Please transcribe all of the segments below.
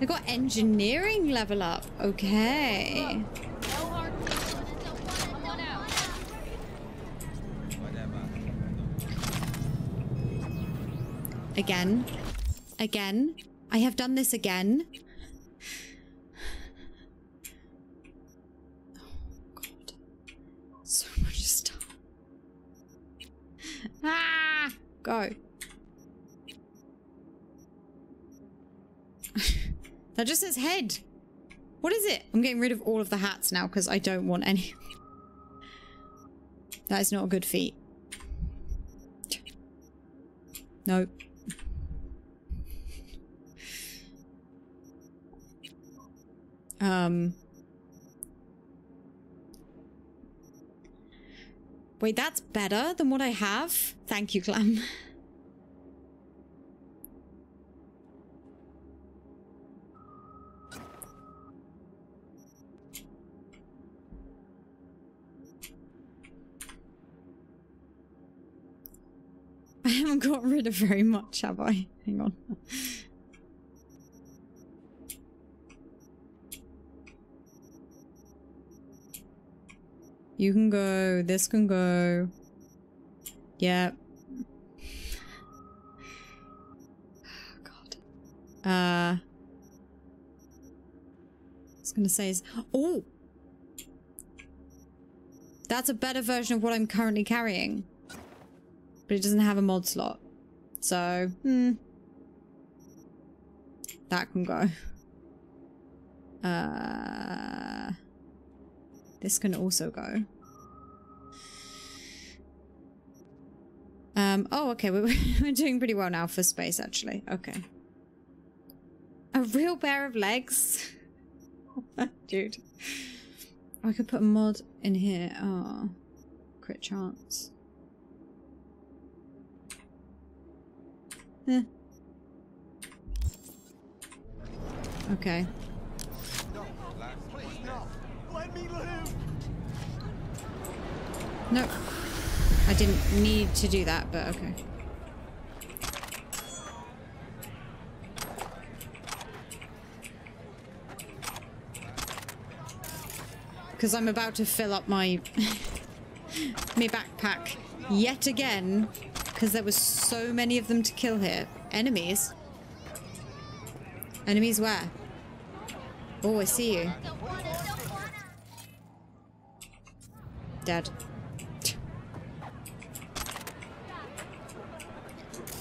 I got engineering level up. Okay. Again. I have done this again. Oh god. So much stuff. Ah! Go. That just says head. What is it? I'm getting rid of all of the hats now because I don't want any. That is not a good feat. Nope. Wait, that's better than what I have. Thank you, Clam. I haven't got rid of very much, have I? Hang on. You can go, this can go. Yeah. Oh god. I was gonna say is, oh! That's a better version of what I'm currently carrying. But it doesn't have a mod slot. So, that can go. This can also go. Oh, okay. We're doing pretty well now for space, actually. Okay. A real pair of legs? Dude. I could put a mod in here. Oh. Crit chance. Eh. Okay. No, I didn't need to do that, but okay. Because I'm about to fill up my my backpack yet again. Because there was so many of them to kill here. Enemies? Enemies where? Oh, I see you. Dead.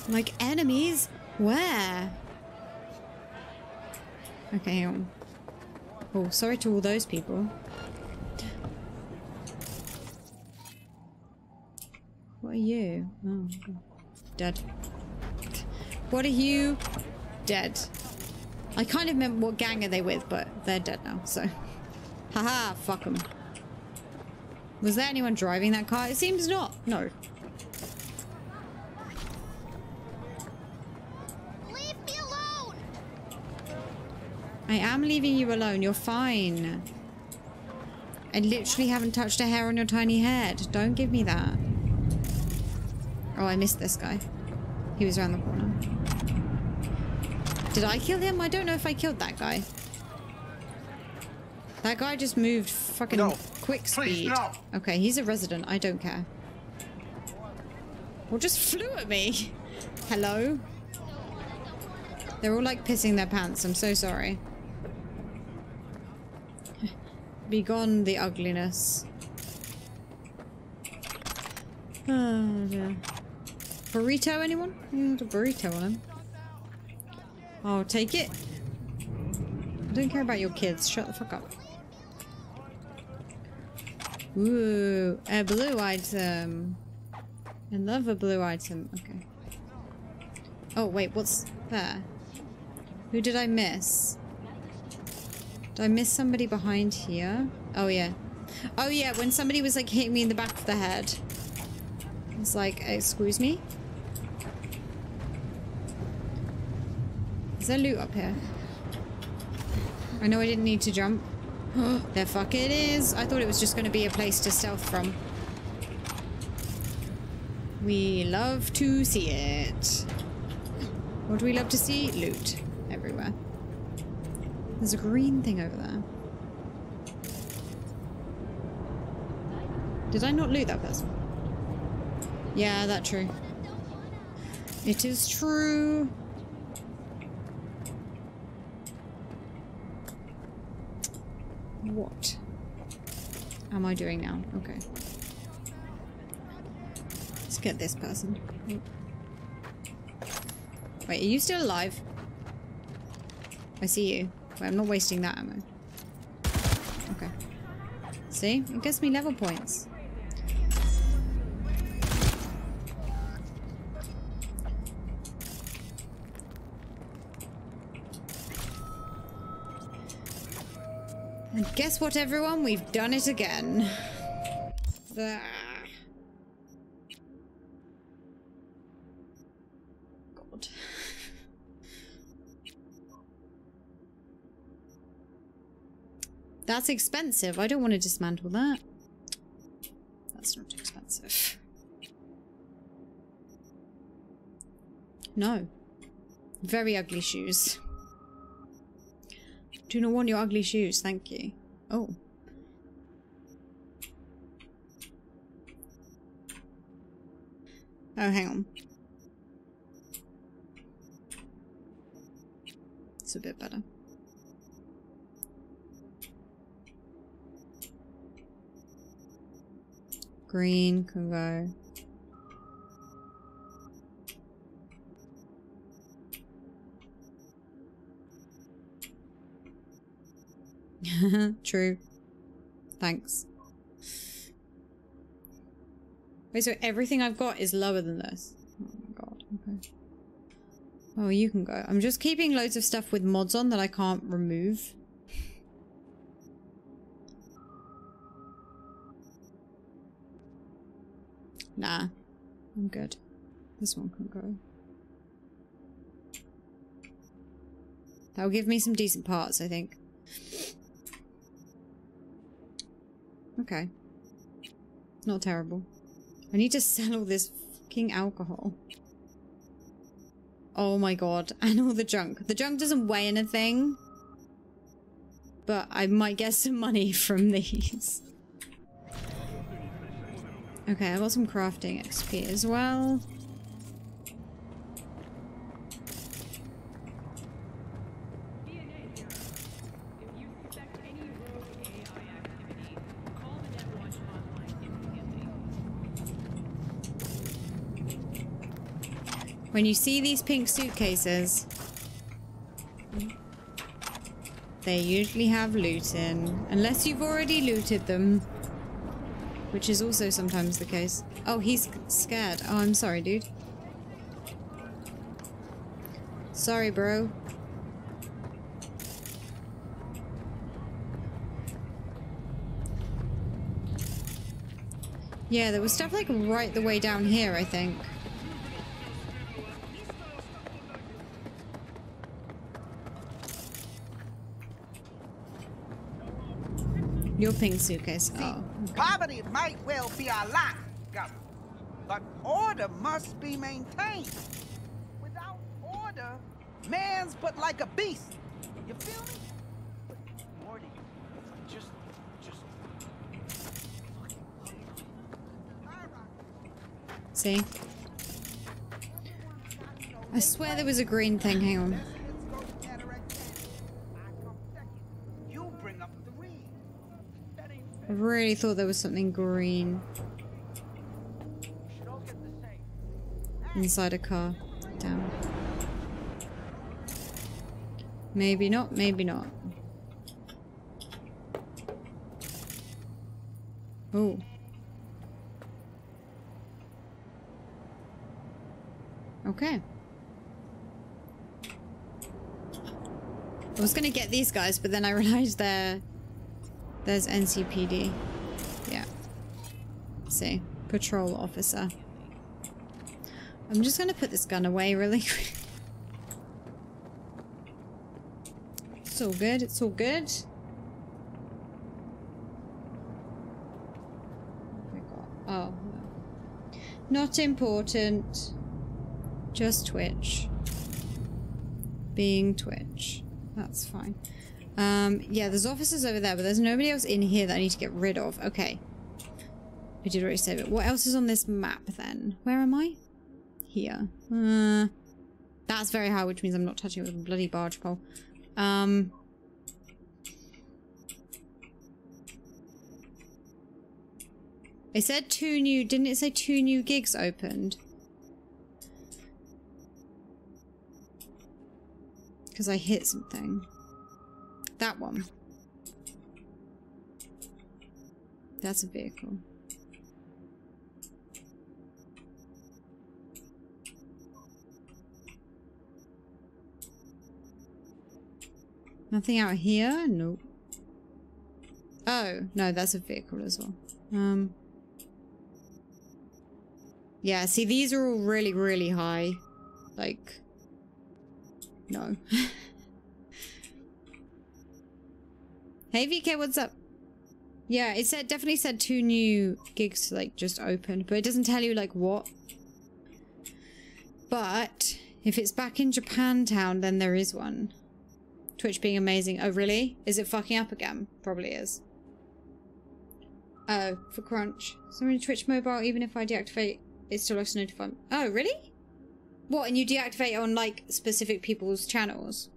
Like, enemies? Where? Okay, hang on. Oh, sorry to all those people. What are you? Oh, dead. What are you? Dead. I kind of remember what gang are they with, but they're dead now, so. Haha, fuck them. Was there anyone driving that car? It seems not. No. Leave me alone! I am leaving you alone. You're fine. I literally haven't touched a hair on your tiny head. Don't give me that. Oh, I missed this guy. He was around the corner. Did I kill him? I don't know if I killed that guy. That guy just moved fucking quick speed. Please, no. Okay, he's a resident. I don't care. Or just flew at me. Hello? They're all like pissing their pants. I'm so sorry. Begone the ugliness. Oh, yeah. Burrito, anyone? I got a burrito on him. Oh, take it. I don't care about your kids. Shut the fuck up. Ooh, a blue item. I love a blue item. Okay. Oh, wait, what's there? Who did I miss? Did I miss somebody behind here? Oh, yeah. Oh, yeah, when somebody was, like, hitting me in the back of the head. It's like, excuse me? Is there loot up here? I know I didn't need to jump. There fuck it is! I thought it was just going to be a place to stealth from. We love to see it. What do we love to see? Loot. Everywhere. There's a green thing over there. Did I not loot that person? Yeah, that's true. It is true. What am I doing now? Okay. Let's get this person. Wait, are you still alive? I see you. Wait, I'm not wasting that ammo. Okay. See? It gets me level points. And guess what, everyone? We've done it again. There. God. That's expensive. I don't want to dismantle that. That's not expensive. No. Very ugly shoes. Do not want your ugly shoes, thank you. Oh. Oh, hang on. It's a bit better. Green can go. True. Thanks. Wait, so everything I've got is lower than this? Oh my god, okay. Oh, you can go. I'm just keeping loads of stuff with mods on that I can't remove. Nah. I'm good. This one can go. That'll give me some decent parts, I think. Okay. Not terrible. I need to sell all this fucking alcohol. Oh my god. And all the junk. The junk doesn't weigh anything. But I might get some money from these. Okay, I got some crafting XP as well. When you see these pink suitcases, they usually have loot in. Unless you've already looted them. Which is also sometimes the case. Oh, he's scared. Oh, I'm sorry, dude. Sorry, bro. Yeah, there was stuff like right the way down here, I think. Your pink suitcase. Oh. Poverty might well be our lot, Governor, but order must be maintained. Without order, man's but like a beast. You feel me? But Morty, just. See? I swear there was a green thing. Hang on. I really thought there was something green inside a car. Damn. Maybe not, maybe not. Oh. Okay. I was gonna get these guys, but then I realized they're... There's NCPD. Yeah. Let's see. Patrol officer. I'm just going to put this gun away really quick. It's all good. It's all good. Oh. Not important. Just Twitch. Being Twitch. That's fine. Yeah, there's offices over there, but there's nobody else in here that I need to get rid of. Okay. I did already save it. What else is on this map, then? Where am I? Here. That's very high, which means I'm not touching it with a bloody barge pole. It said two new... Didn't it say two new gigs opened? Because I hit something. That one. That's a vehicle. Nothing out here? Nope. Oh, no, that's a vehicle as well. Yeah, see, these are all really, really high. Like... No. Hey, VK, what's up? Yeah, it said definitely said two new gigs, like, just opened. But it doesn't tell you, like, what. But if it's back in Japantown, then there is one. Twitch being amazing. Oh, really? Is it fucking up again? Probably is. Oh, for crunch. Somebody Twitch mobile, even if I deactivate, it still has to notify me. Oh, really? What, and you deactivate on, like, specific people's channels?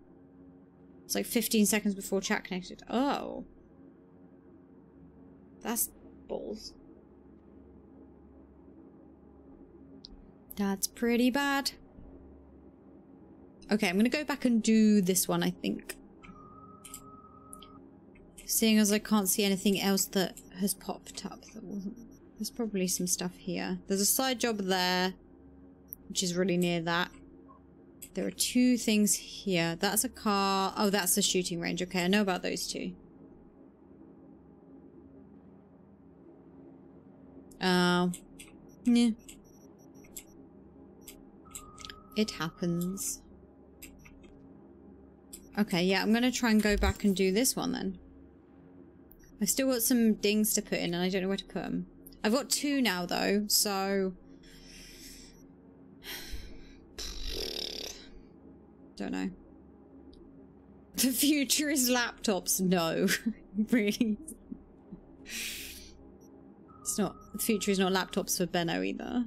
It's like 15 seconds before chat connected. Oh. That's balls. That's pretty bad. Okay, I'm gonna go back and do this one, I think. Seeing as I can't see anything else that has popped up that wasn't... There's probably some stuff here. There's a side job there, which is really near that. There are two things here. That's a car. Oh, that's a shooting range. Okay, I know about those two. Yeah. It happens. Okay, yeah, I'm going to try and go back and do this one then. I've still got some dings to put in and I don't know where to put them. I've got two now though, so... Don't know. The future is laptops? No. Really? It's not... The future is not laptops for Benno either.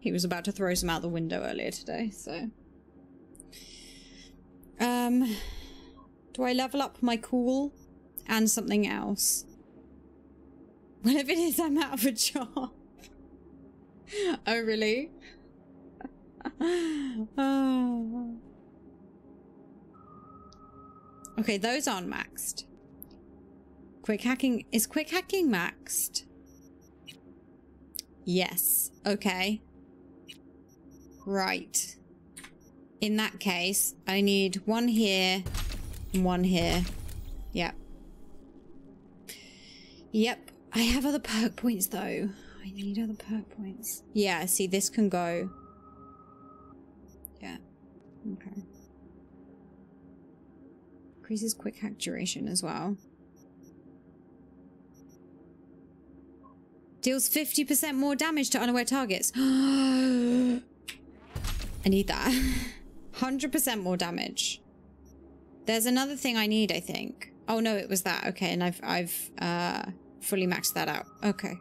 He was about to throw some out the window earlier today, so... do I level up my cool and something else? Whatever it is, I'm out of a job. Oh, really? Oh. Okay, those aren't maxed. Quick hacking. Is quick hacking maxed? Yes. Okay. Right. In that case, I need one here and one here. Yep. Yep. I have other perk points, though. I need other perk points. Yeah, see, this can go. Yeah. Okay. Increases quick hack duration as well. Deals 50% more damage to unaware targets. I need that. 100% more damage. There's another thing I need, I think. Oh no, it was that. Okay, and I've fully maxed that out. Okay.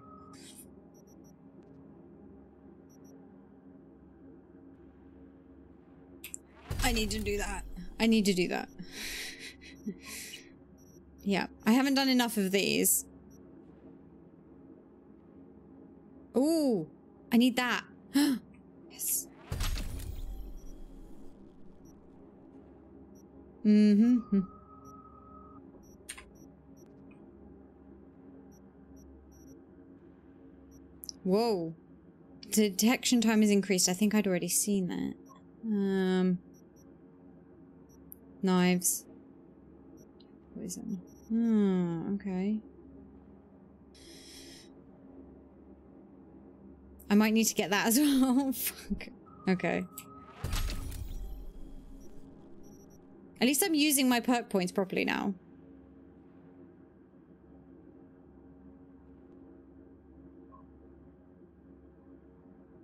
I need to do that. I need to do that. Yeah, I haven't done enough of these. Ooh, I need that. Yes. Mm-hmm. Whoa. Detection time is increased. I think I'd already seen that. Knives. Poison. Hmm, okay. I might need to get that as well. Fuck. Okay. At least I'm using my perk points properly now.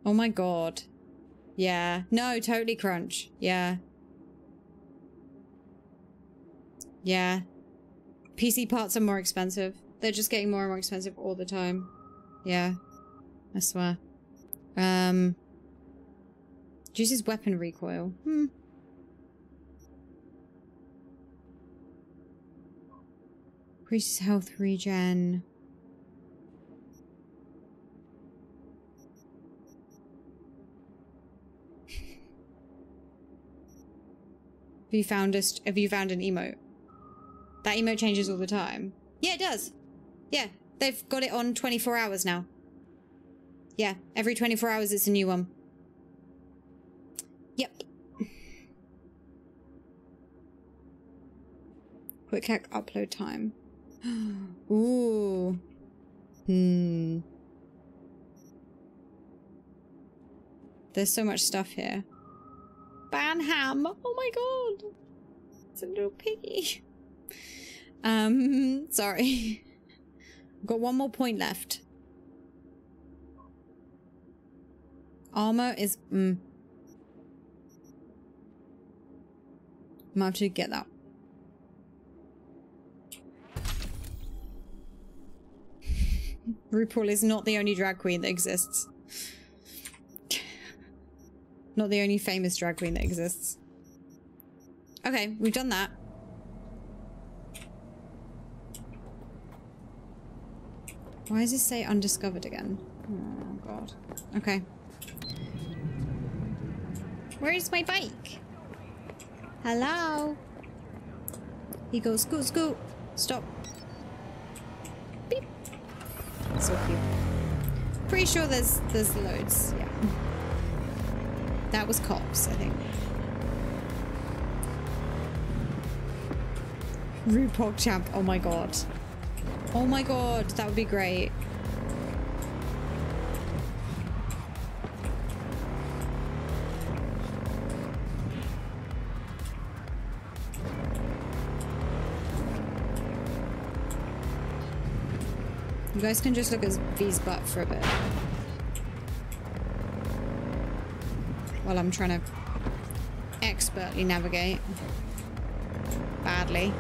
Oh my god. Yeah. No, totally crunch. Yeah. Yeah. PC parts are more expensive. They're just getting more and more expensive all the time. Yeah. I swear. Reduces weapon recoil. Hmm. Increases health regen. Have you found an emote? That emote changes all the time. Yeah, it does. Yeah, they've got it on 24 hours now. Yeah, every 24 hours it's a new one. Yep. Quick hack upload time. Ooh. Hmm. There's so much stuff here. Banham! Oh my god! It's a little piggy. Sorry. Got one more point left. Armor is... I'm about to get that. RuPaul is not the only drag queen that exists. Not the only famous drag queen that exists. Okay, we've done that. Why does it say undiscovered again? Oh god. Okay. Where is my bike? Hello? He goes, scoot, scoot. Stop. Beep. So cute. Pretty sure there's loads. Yeah. That was cops, I think. RuPog champ. Oh my god. Oh my god, that would be great. You guys can just look at V's butt for a bit. While I'm trying to expertly navigate. Badly.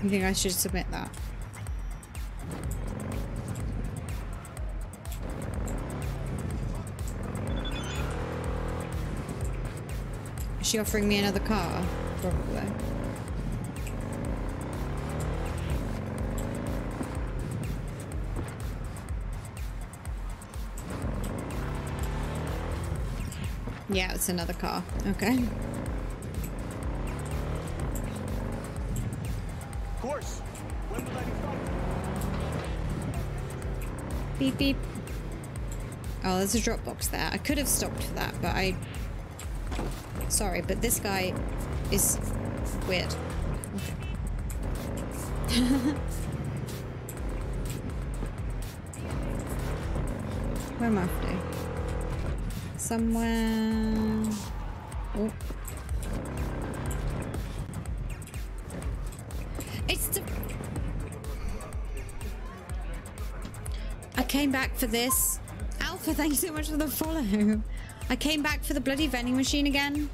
I think I should submit that. Is she offering me another car? Probably. Yeah, it's another car. Okay. Beep beep. Oh, there's a Dropbox there. I could have stopped for that, but I... Sorry, but this guy is weird. Okay. Where am I off to? Somewhere... Oh. I came back for this. Alpha, thank you so much for the follow. I came back for the bloody vending machine again.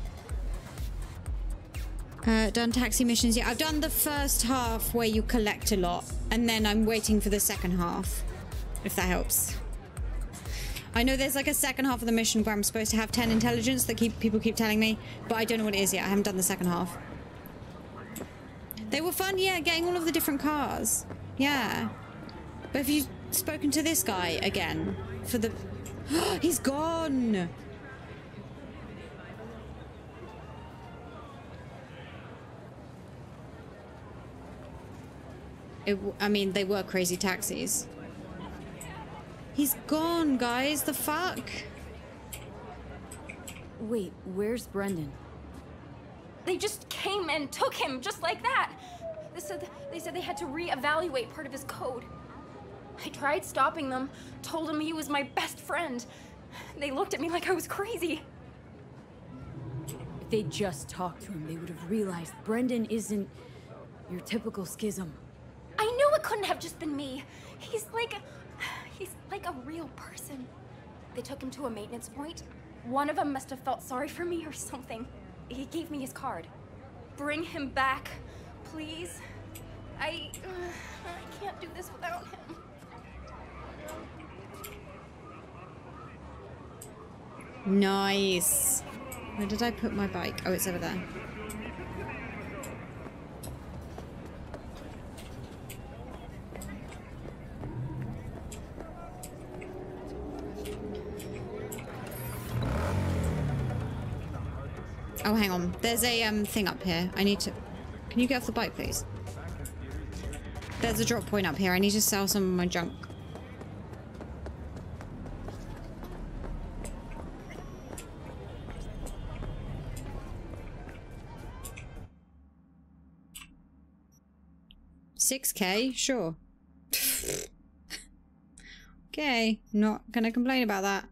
Done taxi missions. Yeah, I've done the first half where you collect a lot, and then I'm waiting for the second half, if that helps. I know there's like a second half of the mission where I'm supposed to have 10 intelligence that people keep telling me, but I don't know what it is yet. I haven't done the second half. They were fun, yeah, getting all of the different cars. Yeah. But if you... spoken to this guy again for the... He's gone! I mean, they were crazy taxis. He's gone, guys. The fuck? Wait, where's Brendan? They just came and took him just like that. They said they had to reevaluate part of his code. I tried stopping them, told him he was my best friend. They looked at me like I was crazy. If they'd just talked to him, they would have realized Brendan isn't your typical schism. I knew it couldn't have just been me. He's like a real person. They took him to a maintenance point. One of them must have felt sorry for me or something. He gave me his card. Bring him back, please. I can't do this without him. Nice. Where did I put my bike? Oh, it's over there. Oh, hang on. There's a thing up here. I need to... Can you get off the bike, please? There's a drop point up here. I need to sell some of my junk. $6K? Sure. Okay. Not gonna complain about that.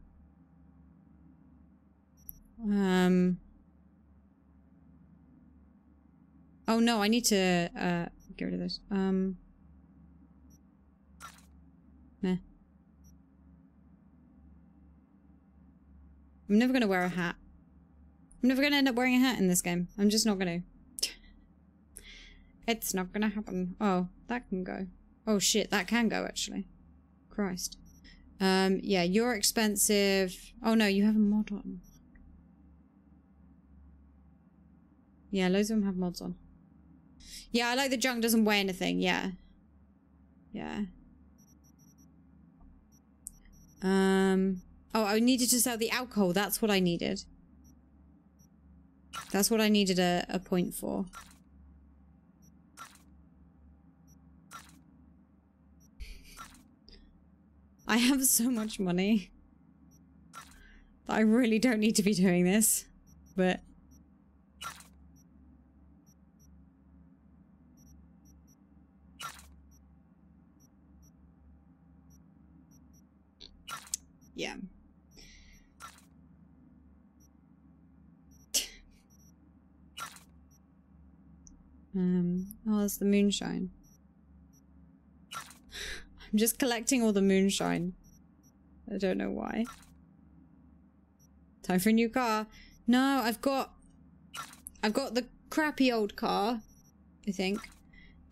Oh no, I need to get rid of this. Meh. I'm never gonna wear a hat. I'm never gonna end up wearing a hat in this game. I'm just not gonna. It's not gonna happen. Oh, that can go. Oh shit, that can go actually. Christ. Yeah, you're expensive. Oh no, you have a mod on. Yeah, loads of them have mods on. Yeah, I like the junk doesn't weigh anything. Yeah. Yeah. Oh, I needed to sell the alcohol. That's what I needed. That's what I needed a point for. I have so much money that I really don't need to be doing this, but... Yeah. Oh, that's the moonshine. I'm just collecting all the moonshine. I don't know why. Time for a new car. No, I've got the crappy old car, I think.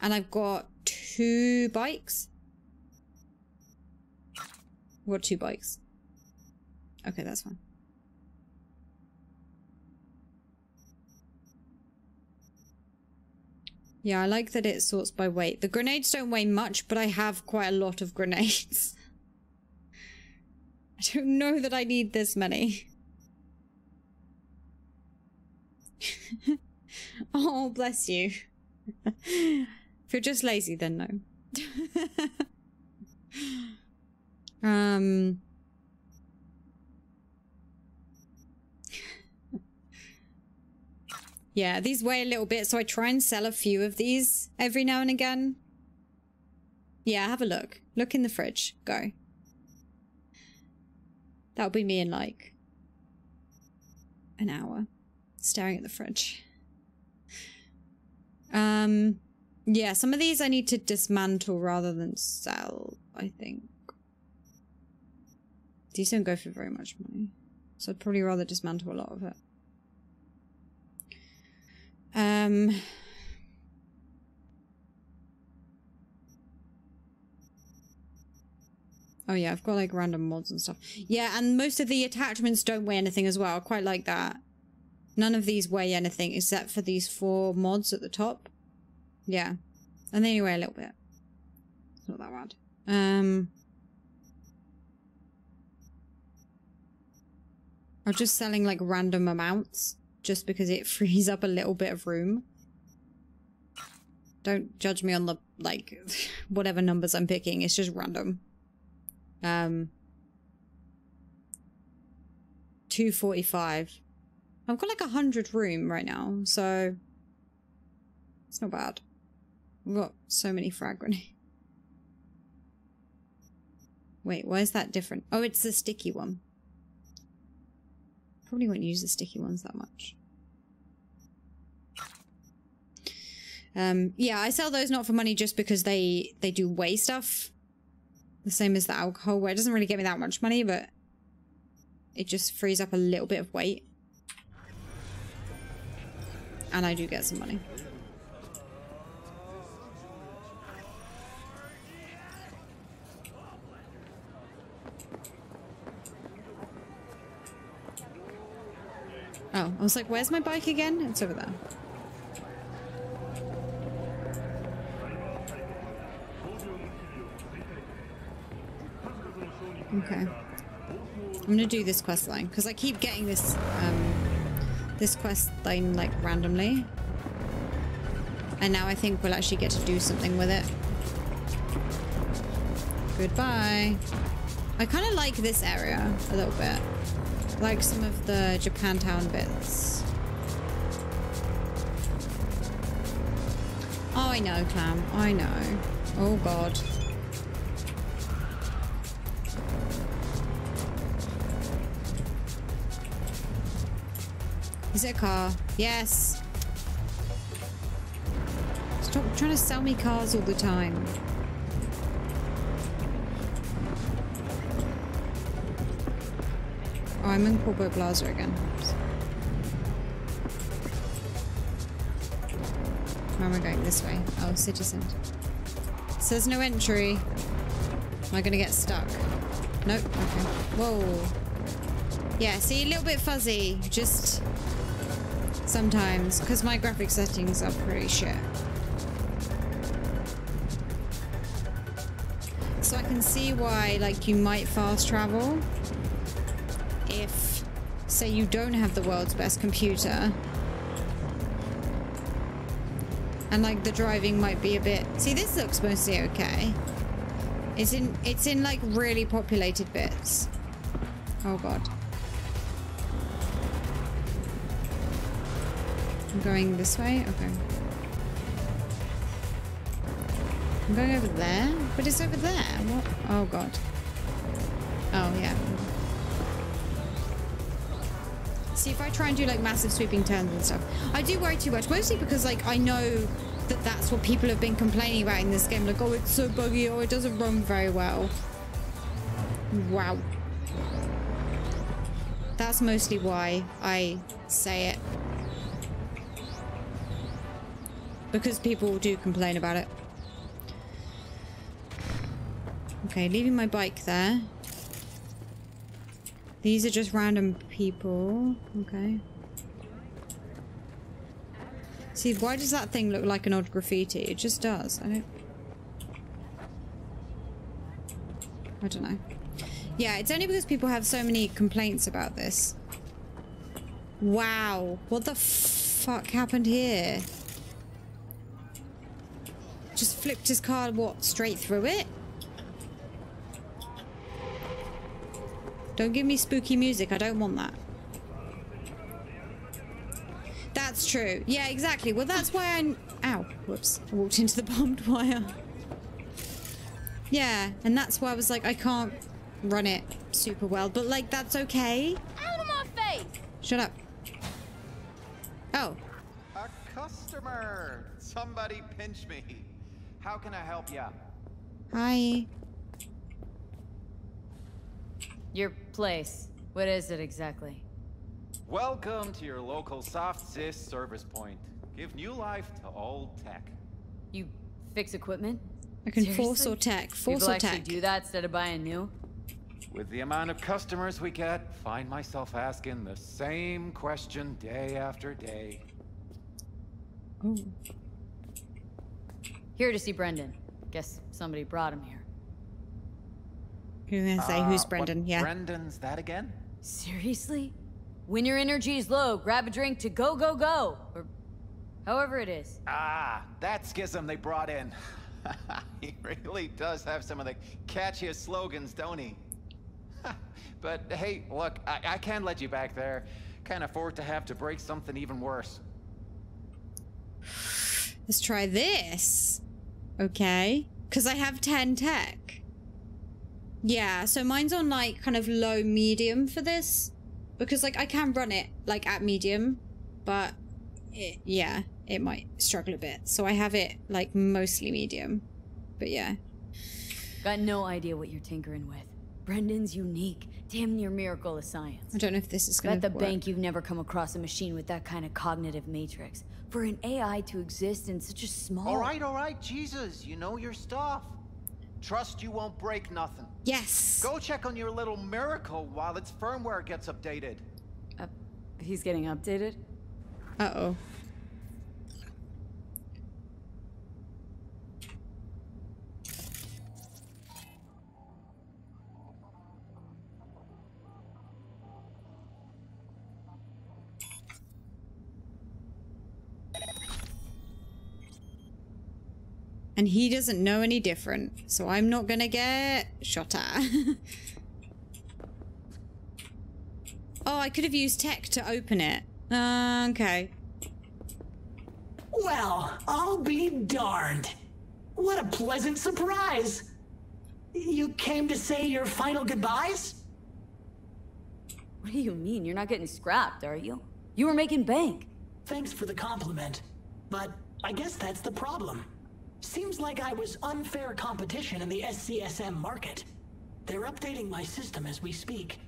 And I've got 2 bikes. What, 2 bikes? Okay, that's fine. Yeah, I like that it sorts by weight. The grenades don't weigh much, but I have quite a lot of grenades. I don't know that I need this many. Oh, bless you. If you're just lazy, then no. Yeah, these weigh a little bit, so I try and sell a few of these every now and again. Yeah, have a look. Look in the fridge. Go. That'll be me in like an hour, staring at the fridge. Yeah, some of these I need to dismantle rather than sell, I think. These don't go for very much money, so I'd probably rather dismantle a lot of it. Oh yeah, I've got like random mods and stuff. Yeah, and most of the attachments don't weigh anything as well. I quite like that. None of these weigh anything except for these 4 mods at the top. Yeah. And they weigh a little bit. It's not that bad. I'm just selling like random amounts. Just because it frees up a little bit of room. Don't judge me on the, like, whatever numbers I'm picking. It's just random. 245. I've got like 100 room right now, so... It's not bad. I've got so many frag grenades. Wait, why is that different? Oh, it's the sticky one. Probably won't use the sticky ones that much. Yeah, I sell those not for money just because they do weigh stuff. The same as the alcohol where it doesn't really get me that much money, but it just frees up a little bit of weight. And I do get some money. Oh, I was like, where's my bike again? It's over there. Okay. I'm gonna do this quest line, because I keep getting this, this quest line, like, randomly. And now I think we'll actually get to do something with it. Goodbye. I kind of like this area a little bit. Like some of the Japantown bits. Oh, I know, Clam. I know. Oh, God. Is it a car? Yes. Stop trying to sell me cars all the time. Oh, I'm in Corpo Plaza again. Where am I going? This way. Oh, Citizen. It says no entry. Am I going to get stuck? Nope. Okay. Whoa. Yeah, see, a little bit fuzzy. Just... sometimes, because my graphic settings are pretty shit. So I can see why, like, you might fast travel if, say, you don't have the world's best computer. And, like, the driving might be a bit... See, this looks mostly okay. It's in like, really populated bits. Oh, God. I'm going this way? Okay. I'm going over there? But it's over there. What? Oh, God. Oh, yeah. See, if I try and do, like, massive sweeping turns and stuff, I do worry too much. Mostly because, like, I know that that's what people have been complaining about in this game. Like, oh, it's so buggy, or it doesn't run very well. Wow. That's mostly why I say it. Because people do complain about it. Okay, leaving my bike there. These are just random people. Okay. See, why does that thing look like an odd graffiti? It just does. I don't know. Yeah, it's only because people have so many complaints about this. Wow. What the fuck happened here? Just flipped his car, what, straight through it? Don't give me spooky music, I don't want that. That's true. Yeah, exactly. Well, that's why Ow, whoops. I walked into the barbed wire. Yeah, and that's why I was like, I can't run it super well, but, like, that's okay. Out of my face! Shut up. Oh. A customer! Somebody pinch me. How can I help you? Hi. Your place. What is it exactly? Welcome to your local Softsys service point. Give new life to old tech. You fix equipment? I can seriously? Force or tech. Force people or tech. Do that instead of buying new? With the amount of customers we get, find myself asking the same question day after day. Oh. Here to see Brendan. Guess somebody brought him here. You're gonna say, who's Brendan? Yeah. Brendan's that again? Seriously? When your energy is low, grab a drink to go, go, go! Or however it is. Ah, that schism they brought in. He really does have some of the catchiest slogans, don't he? But hey, look, I can't let you back there. Can't afford to have to break something even worse. Let's try this. Okay, because I have 10 tech. Yeah, so mine's on, like, kind of low medium for this, because, like, I can run it, like, at medium, but it, yeah, it might struggle a bit. So I have it like mostly medium, but yeah. Got no idea what you're tinkering with. Brendan's unique, damn near miracle of science. I don't know if this is gonna work. At the bank, you've never come across a machine with that kind of cognitive matrix. For an AI to exist in such a small... all right, Jesus, you know your stuff. Trust you won't break nothing. Yes. Go check on your little miracle while its firmware gets updated. He's getting updated? Uh-oh. And he doesn't know any different, so I'm not gonna get shot at. Oh, I could have used tech to open it. Okay. Well, I'll be darned. What a pleasant surprise. You came to say your final goodbyes? What do you mean? You're not getting scrapped, are you? You were making bank. Thanks for the compliment, but I guess that's the problem. Seems like I was unfair competition in the SCSM market. They're updating my system as we speak,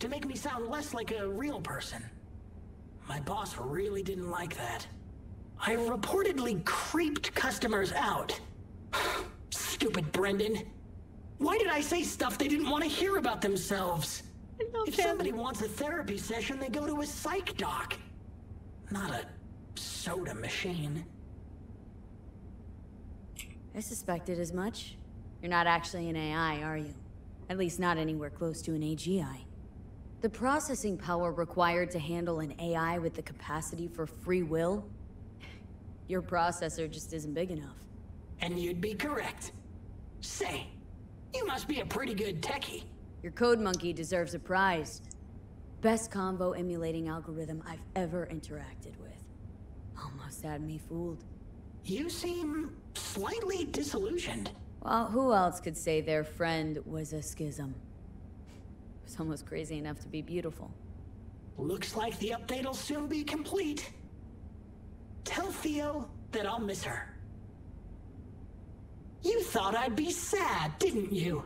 to make me sound less like a real person. My boss really didn't like that. I reportedly creeped customers out. Stupid Brendan. Why did I say stuff they didn't want to hear about themselves? If somebody wants a therapy session, they go to a psych doc. Not a soda machine. I suspected as much. You're not actually an AI, are you? At least not anywhere close to an AGI. The processing power required to handle an AI with the capacity for free will? Your processor just isn't big enough. And you'd be correct. Say, you must be a pretty good techie. Your code monkey deserves a prize. Best combo emulating algorithm I've ever interacted with. Almost had me fooled. You seem slightly disillusioned. Well, who else could say their friend was a schism? It was almost crazy enough to be beautiful. Looks like the update'll soon be complete. Tell Theo that I'll miss her. You thought I'd be sad, didn't you?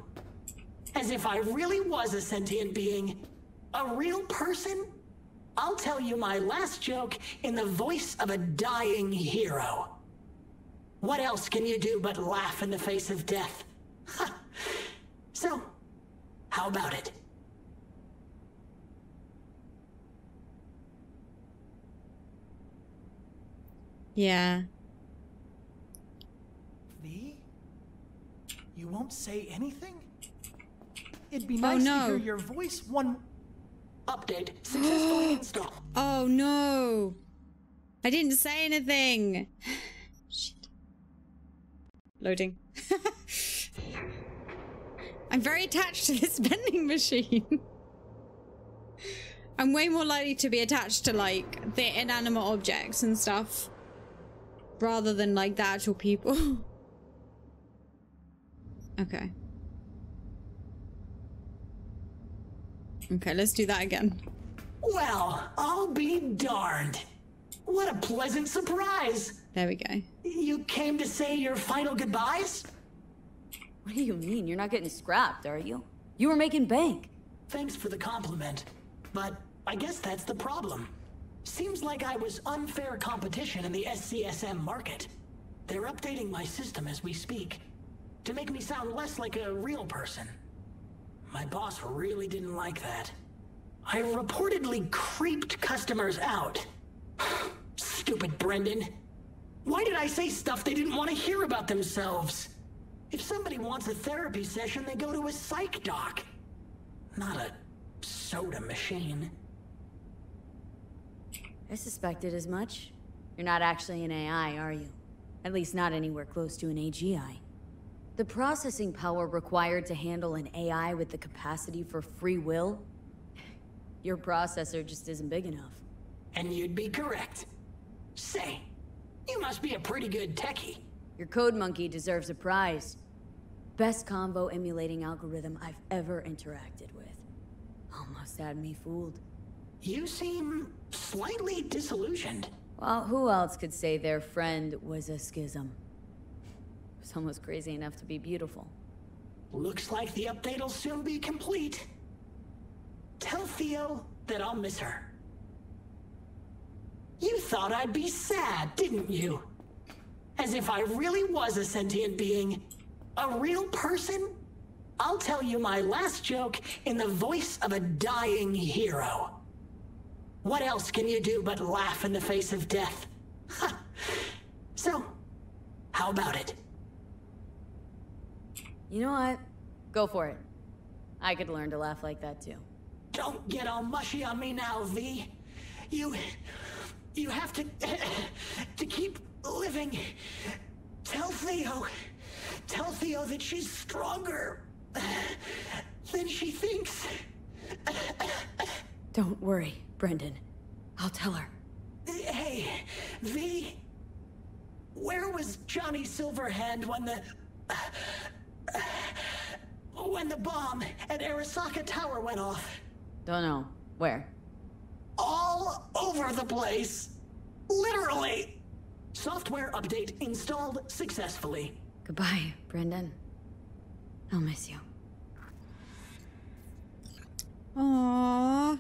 As if I really was a sentient being, a real person? I'll tell you my last joke in the voice of a dying hero. What else can you do but laugh in the face of death? So, how about it? Yeah. V? You won't say anything? It'd be nice to hear your voice. One update successfully installed. Oh no! I didn't say anything! Loading. I'm very attached to this vending machine. I'm way more likely to be attached to like the inanimate objects and stuff rather than like the actual people. Okay. Okay, let's do that again. Well, I'll be darned. What a pleasant surprise. There we go. You came to say your final goodbyes? What do you mean? You're not getting scrapped, are you? You were making bank. Thanks for the compliment, but I guess that's the problem. Seems like I was unfair competition in the SCSM market. They're updating my system as we speak, to make me sound less like a real person. My boss really didn't like that. I reportedly creeped customers out. Stupid Brendan. Why did I say stuff they didn't want to hear about themselves? If somebody wants a therapy session, they go to a psych doc. Not a soda machine. I suspected as much. You're not actually an AI, are you? At least not anywhere close to an AGI. The processing power required to handle an AI with the capacity for free will? Your processor just isn't big enough. And you'd be correct. Say, you must be a pretty good techie. Your code monkey deserves a prize. Best combo emulating algorithm I've ever interacted with. Almost had me fooled. You seem slightly disillusioned. Well, who else could say their friend was a schism? Someone was crazy enough to be beautiful. Looks like the update'll soon be complete. Tell Theo that I'll miss her. You thought I'd be sad, didn't you? As if I really was a sentient being. A real person? I'll tell you my last joke in the voice of a dying hero. What else can you do but laugh in the face of death? Huh. So, how about it? You know what? Go for it. I could learn to laugh like that too. Don't get all mushy on me now, V. You have to keep living. Tell Theo that she's stronger than she thinks. Don't worry, Brendan. I'll tell her. Hey, V, where was Johnny Silverhand when the bomb at Arisaka Tower went off? Don't know. Where? All over the place. Literally. Software update installed successfully. Goodbye, Brendan. I'll miss you. Aww.